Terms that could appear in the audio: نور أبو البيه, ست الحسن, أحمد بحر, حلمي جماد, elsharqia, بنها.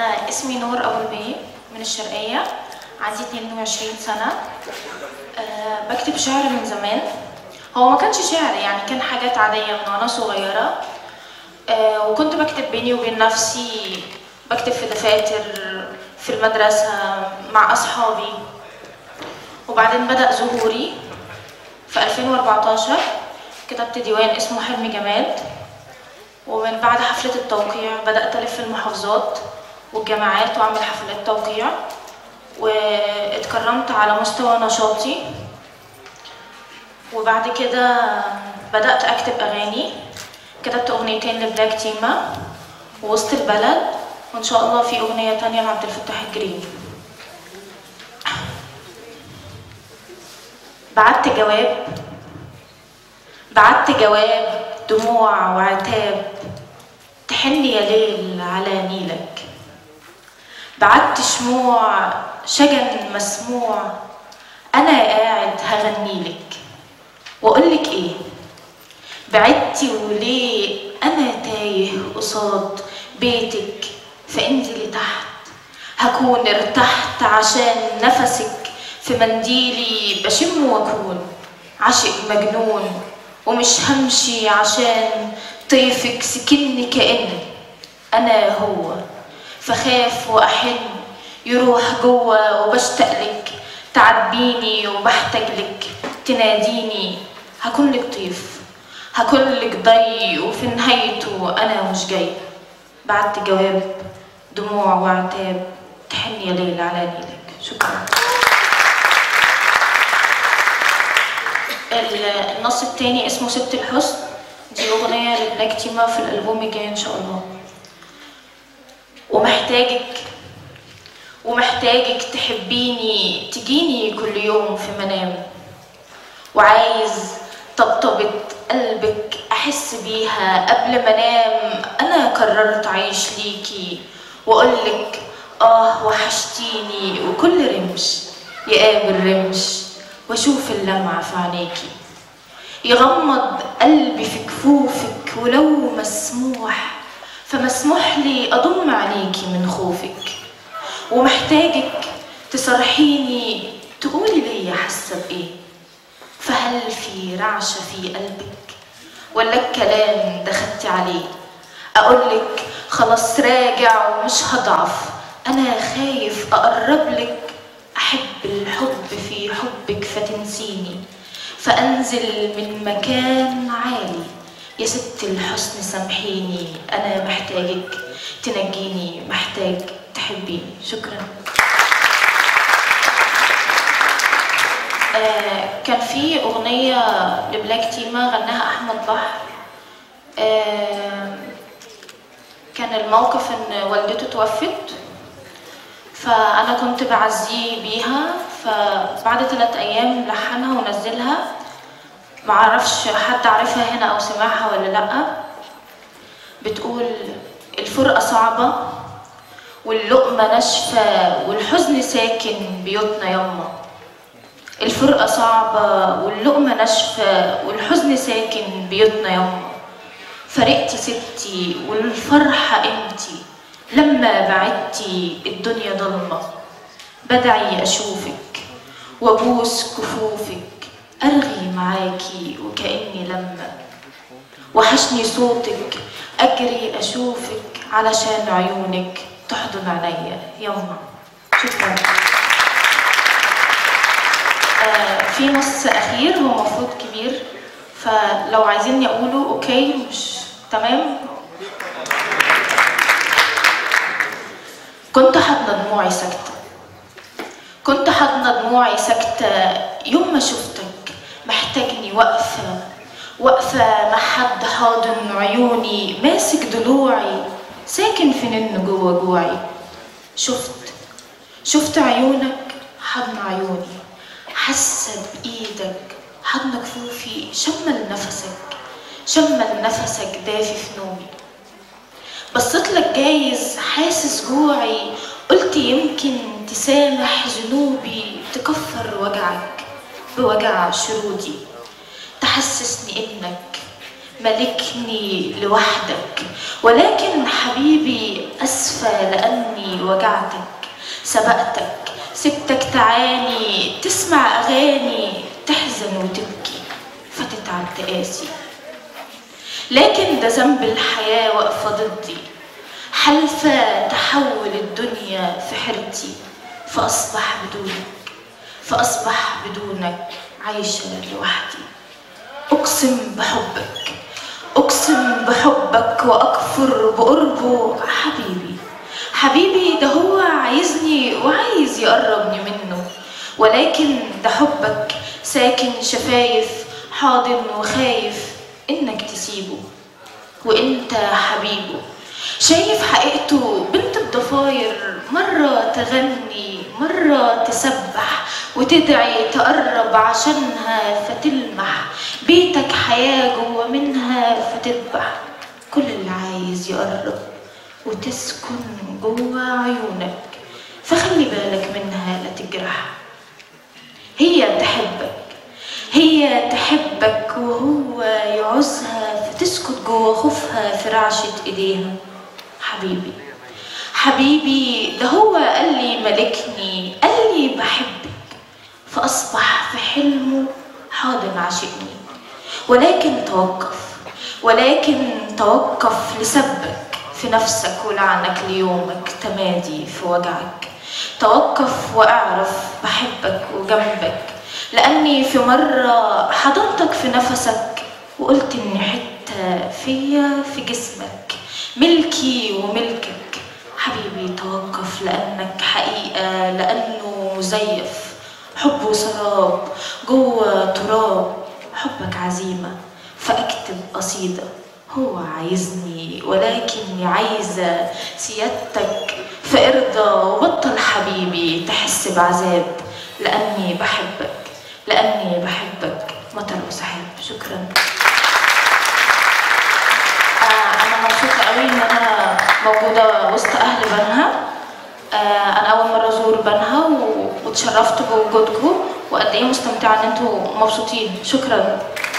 أنا اسمي نور أبو البيه من الشرقية، عندي 22 سنة. بكتب شعر من زمان، هو ما كانش شعر يعني، كان حاجات عادية من وأنا صغيرة. وكنت بكتب بيني وبين نفسي، بكتب في دفاتر في المدرسة مع أصحابي. وبعدين بدأ ظهوري في 2014، كتبت ديوان اسمه حلمي جماد، ومن بعد حفلة التوقيع بدأت ألف المحافظات والجامعات وأعمل حفلات توقيع، واتكرمت على مستوى نشاطي. وبعد كده بدأت أكتب أغاني، كتبت أغنيتين لبلاك تيما ووسط البلد، وإن شاء الله في أغنية تانية لعبد الفتاح الجريني. بعت جواب دموع وعتاب تحن يا ليل على نيلك، بعت شموع شجن مسموع أنا قاعد هغنيلك وأقولك إيه. بعدتي وليه أنا تايه قصاد بيتك، فانزلي تحت هكون ارتحت، عشان نفسك في منديلي بشم وأكون عاشق مجنون، ومش همشي عشان طيفك سكني كأن أنا هو، فخاف وأحن يروح جوه وبشتقلك تعبيني وبحتاجلك تناديني، هكونلك طيف هكونلك ضي وفي نهايته أنا مش جاي. بعت جواب دموع وعتاب تحن يا ليل على نيلك. شكرا. النص التاني اسمه ست الحسن، دي أغنية لبلاك تيما في الألبوم الجاي إن شاء الله. ومحتاجك تحبيني تجيني كل يوم في منام، وعايز طبطبة قلبك أحس بيها قبل ما أنام، أنا قررت أعيش ليكي وأقولك آه وحشتيني، وكل رمش يقابل رمش واشوف اللمعة في عينيكي، يغمض قلبي في كفوفك ولو مسموح، فمسموح لي أضم عينيكي من خوفك. ومحتاجك تصرحيني تقولي ليا حاسة بإيه، فهل في رعشة في قلبك ولا الكلام ده خدتي عليه، أقولك خلاص راجع ومش هضعف، أنا خايف أقربلك أحب الحب في حبك فتنسيني، فأنزل من مكان عالي يا ست الحسن سامحيني، أنا محتاجك تنجيني، محتاج تحبيني. شكرا. كان في أغنية لبلاك تيما غناها أحمد بحر، كان الموقف إن والدته توفت، فأنا كنت بعزيه بيها، فبعد 3 أيام لحنها ونزلها، معرفش حد عارفها هنا أو سمعها ولا لأ. بتقول الفرقة صعبة واللقمة ناشفة والحزن ساكن بيوتنا يما، الفرقة صعبة واللقمة ناشفة والحزن ساكن بيوتنا يما، فرقتي ستي والفرحة امتي لما بعدتي الدنيا ضلمة، بدعي أشوفك وأبوس كفوفك أرغي معاكي وكأني لما، وحشني صوتك أجري أشوفك علشان عيونك تحضن عليا يوما. شكرا. في نص أخير هو مفروض كبير، فلو عايزيني أقوله أوكي مش تمام. كنت حاضنة دموعي ساكتة يوم ما شفتك، محتاجني واقفة مع حد حاضن عيوني، ماسك ضلوعي ساكن فين جوه جوعي، شفت عيونك حضنة عيوني، حاسة بإيدك حضنة كفوفي، شمل نفسك دافي في نومي، بصيتلك جايز حاسس جوعي، قلت يمكن تسامح ذنوبي تكفر وجعك بوجع شرودي، تحسسني إنك ملكني لوحدك، ولكن حبيبي أسفى لأني وجعتك، سبقتك سبتك تعاني، تسمع أغاني تحزن وتبكي فتتعب تقاسي. لكن ده ذنب الحياة واقفة ضدي، حلفة تحول الدنيا في حيرتي، فأصبح بدونك عايشة لوحدي. أقسم بحبك وأكفر بقربه. حبيبي ده هو عايزني وعايز يقربني منه، ولكن ده حبك ساكن شفايف، حاضن وخايف إنك تسيبه، وإنت حبيبه شايف حقيقته. بنت الضفاير مرة تغني مرة تسبح وتدعي تقرب عشانها فتلمح، بيتك حياة جوا منها فتذبح، كل اللي عايز يقرب وتسكن جوا عيونك، فخلي بالك منها لا تجرح. هي تحبك وهو يعوزها، فتسكت جوا خوفها في رعشة ايديها. حبيبي ده هو قال لي ملكني، قال لي بحبك، فأصبح في حلمه حاضن عاشقني، ولكن توقف لسبك في نفسك ولعنك ليومك، تمادي في وجعك. توقف واعرف بحبك وجنبك، لأني في مرة حضنتك في نفسك وقلت إن حتة فيا في جسمك ملكي وملكك. حبيبي توقف لأنك حقيقة، لأنه مزيف حب وسراب جوه تراب، حبك عزيمة فأكتب قصيدة. هو عايزني ولكني عايزة سيادتك، فارضى وبطل حبيبي تحس بعذاب، لأني بحبك مطر وسحاب. شكرا. أنا مبسوطة قوي إن أنا موجودة وسط أهل بنها. أنا أول مرة أزور بنها واتشرفت بوجودكم، وقد إيه مستمتعة إن أنتوا مبسوطين. شكرا.